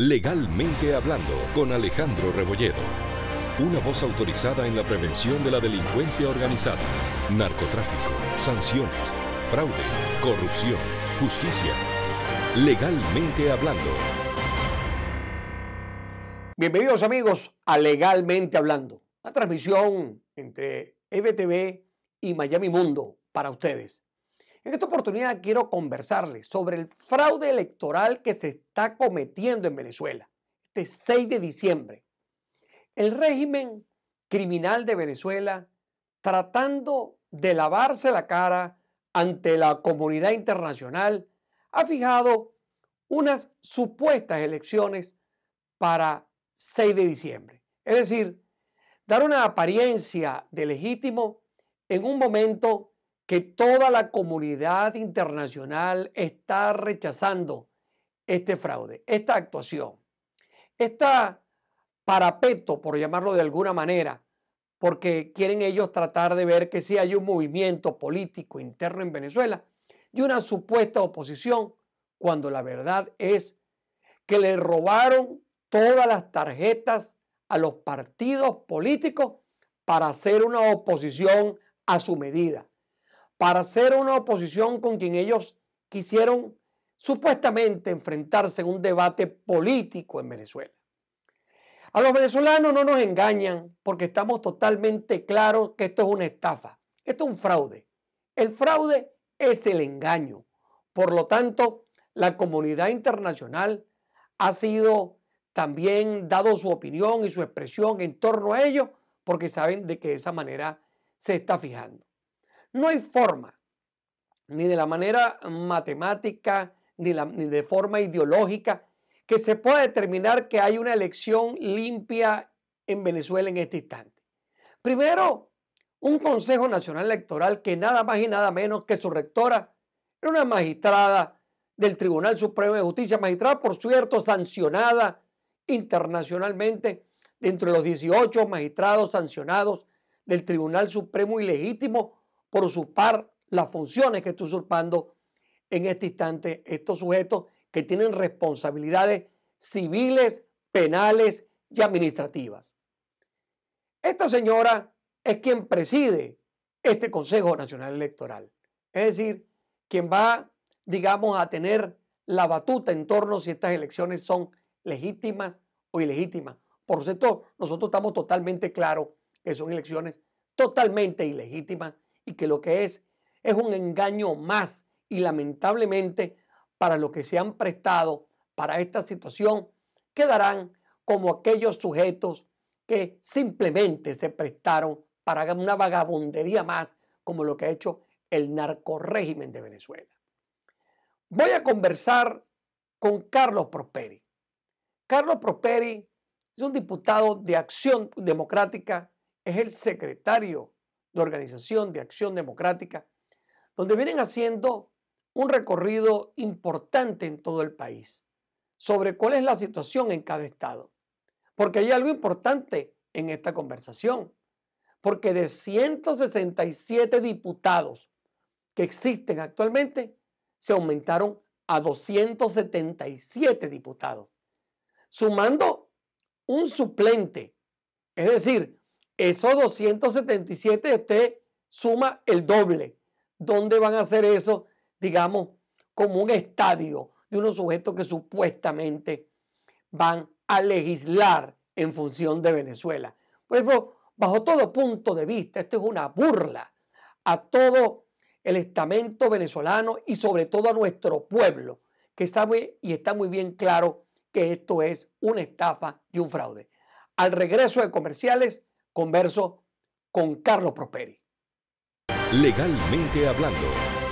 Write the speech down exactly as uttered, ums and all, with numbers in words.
Legalmente Hablando, con Alejandro Rebolledo. Una voz autorizada en la prevención de la delincuencia organizada, narcotráfico, sanciones, fraude, corrupción, justicia. Legalmente Hablando. Bienvenidos amigos a Legalmente Hablando, la transmisión entre E V T V y Miami Mundo para ustedes. En esta oportunidad quiero conversarles sobre el fraude electoral que se está cometiendo en Venezuela este seis de diciembre. El régimen criminal de Venezuela tratando de lavarse la cara ante la comunidad internacional ha fijado unas supuestas elecciones para seis de diciembre. Es decir, dar una apariencia de legítimo en un momento que toda la comunidad internacional está rechazando este fraude, esta actuación, este parapeto, por llamarlo de alguna manera, porque quieren ellos tratar de ver que sí hay un movimiento político interno en Venezuela y una supuesta oposición, cuando la verdad es que le robaron todas las tarjetas a los partidos políticos para hacer una oposición a su medida, para hacer una oposición con quien ellos quisieron supuestamente enfrentarse en un debate político en Venezuela. A los venezolanos no nos engañan porque estamos totalmente claros que esto es una estafa, esto es un fraude. El fraude es el engaño. Por lo tanto, la comunidad internacional ha sido también dado su opinión y su expresión en torno a ello porque saben de que de esa manera se está fijando. No hay forma, ni de la manera matemática, ni, la, ni de forma ideológica, que se pueda determinar que hay una elección limpia en Venezuela en este instante. Primero, un Consejo Nacional Electoral que nada más y nada menos que su rectora era una magistrada del Tribunal Supremo de Justicia, magistrada, por cierto, sancionada internacionalmente, dentro de los dieciocho magistrados sancionados del Tribunal Supremo ilegítimo, por usurpar las funciones que está usurpando en este instante estos sujetos que tienen responsabilidades civiles, penales y administrativas. Esta señora es quien preside este Consejo Nacional Electoral, es decir, quien va, digamos, a tener la batuta en torno a si estas elecciones son legítimas o ilegítimas. Por cierto, nosotros estamos totalmente claros que son elecciones totalmente ilegítimas y que lo que es es un engaño más, y lamentablemente para los que se han prestado para esta situación quedarán como aquellos sujetos que simplemente se prestaron para una vagabundería más, como lo que ha hecho el narcorrégimen de Venezuela. Voy a conversar con Carlos Prosperi. Carlos Prosperi es un diputado de Acción Democrática, es el secretario de Organización de Acción Democrática, donde vienen haciendo un recorrido importante en todo el país sobre cuál es la situación en cada estado. Porque hay algo importante en esta conversación, porque de ciento sesenta y siete diputados que existen actualmente, se aumentaron a doscientos setenta y siete diputados, sumando un suplente, es decir, esos doscientos setenta y siete usted suma el doble. ¿Dónde van a hacer eso? Digamos, como un estadio de unos sujetos que supuestamente van a legislar en función de Venezuela. Por ejemplo, bajo todo punto de vista, esto es una burla a todo el estamento venezolano y sobre todo a nuestro pueblo, que sabe y está muy bien claro que esto es una estafa y un fraude. Al regreso de comerciales, converso con Carlos Prosperi. Legalmente Hablando.